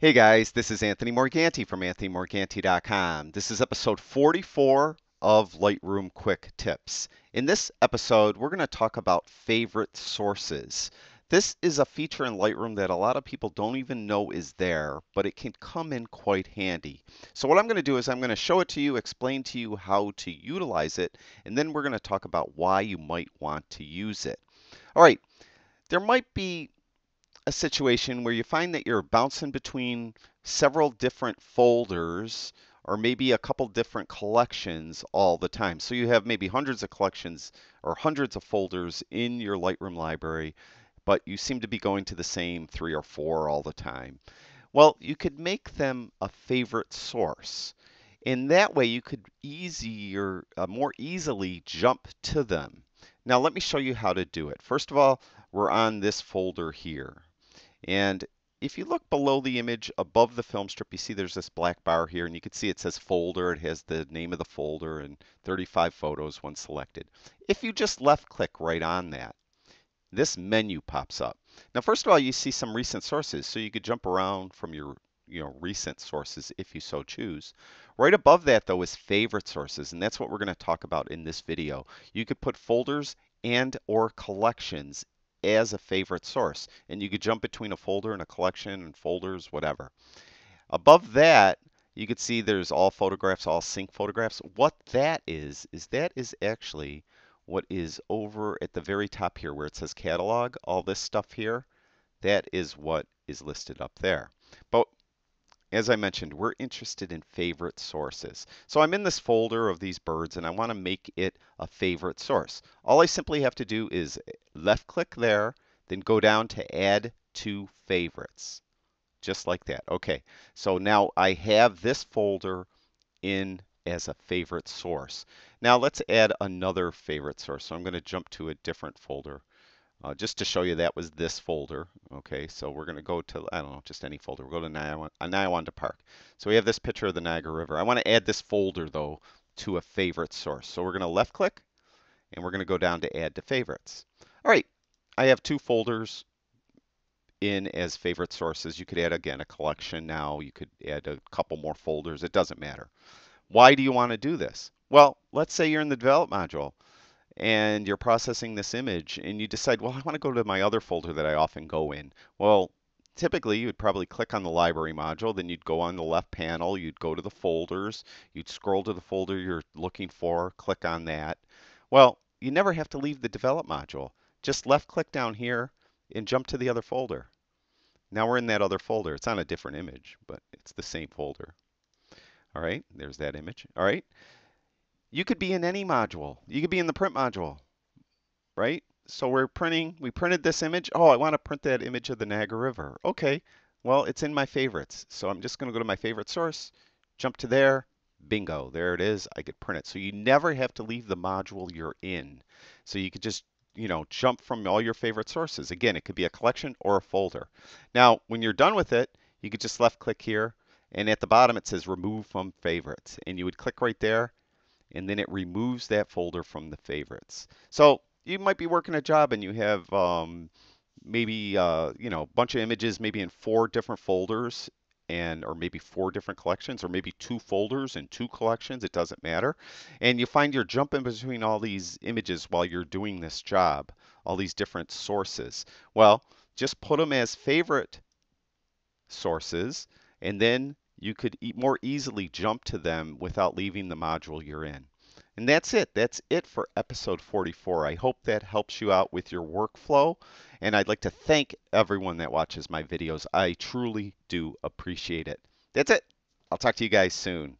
Hey guys, this is Anthony Morganti from AnthonyMorganti.com. This is episode 44 of Lightroom Quick Tips. In this episode, we're going to talk about favorite sources. This is a feature in Lightroom that a lot of people don't even know is there, but it can come in quite handy. So what I'm going to do is I'm going to show it to you, explain to you how to utilize it, and then we're going to talk about why you might want to use it. All right, there might be a situation where you find that you're bouncing between several different folders or maybe a couple different collections all the time. So you have maybe hundreds of collections or hundreds of folders in your Lightroom library, but you seem to be going to the same 3 or 4 all the time. Well, you could make them a favorite source. In that way, you could more easily jump to them. Now, let me show you how to do it. First of all, we're on this folder here. And if you look below the image, above the film strip, you see there's this black bar here, and you can see it says folder. It has the name of the folder and 35 photos when selected. If you just left click right on that, this menu pops up. Now, first of all, you see some recent sources, so you could jump around from your recent sources if you so choose. Right above that, though, is favorite sources, and that's what we're going to talk about in this video. You could put folders and or collections as a favorite source, and you could jump between a folder and a collection and folders, whatever. Above that, you could see there's all photographs, all sync photographs. What that is actually what is over at the very top here where it says catalog, all this stuff here. That is what is listed up there. But as I mentioned, we're interested in favorite sources. So I'm in this folder of these birds, and I want to make it a favorite source. All I simply have to do is left-click there, then go down to Add to Favorites, just like that. Okay, so now I have this folder in as a favorite source. Now let's add another favorite source. So I'm going to jump to a different folder. Just to show you, that was this folder. Okay, so we're going to go to, I don't know, just any folder. We'll go to Niwanda Park. So we have this picture of the Niagara River. I want to add this folder, though, to a favorite source. So we're going to left-click, and we're going to go down to Add to Favorites. All right, I have 2 folders in as favorite sources. You could add, again, a collection now. You could add a couple more folders. It doesn't matter. Why do you want to do this? Well, let's say you're in the Develop module, and you're processing this image, and you decide, well, I want to go to my other folder that I often go in. Well, typically, you would probably click on the library module, then you'd go on the left panel, you'd go to the folders, you'd scroll to the folder you're looking for, click on that. Well, you never have to leave the Develop module. Just left-click down here and jump to the other folder. Now we're in that other folder. It's on a different image, but it's the same folder. All right, there's that image. All right. You could be in any module. You could be in the print module, right? So we're printing, we printed this image. Oh, I want to print that image of the Niagara River. Okay, well, it's in my favorites. So I'm just going to go to my favorite source, jump to there, bingo, there it is. I could print it. So you never have to leave the module you're in. So you could just, jump from all your favorite sources. Again, it could be a collection or a folder. Now, when you're done with it, you could just left click here. And at the bottom, it says remove from favorites. And you would click right there, and then it removes that folder from the favorites. So you might be working a job and you have maybe a bunch of images maybe in 4 different folders, and or maybe 4 different collections, or maybe 2 folders and 2 collections, it doesn't matter. And you find you're jumping between all these images while you're doing this job, all these different sources. Well, just put them as favorite sources, and then you could more easily jump to them without leaving the module you're in. And that's it. That's it for episode 44. I hope that helps you out with your workflow. And I'd like to thank everyone that watches my videos. I truly do appreciate it. That's it. I'll talk to you guys soon.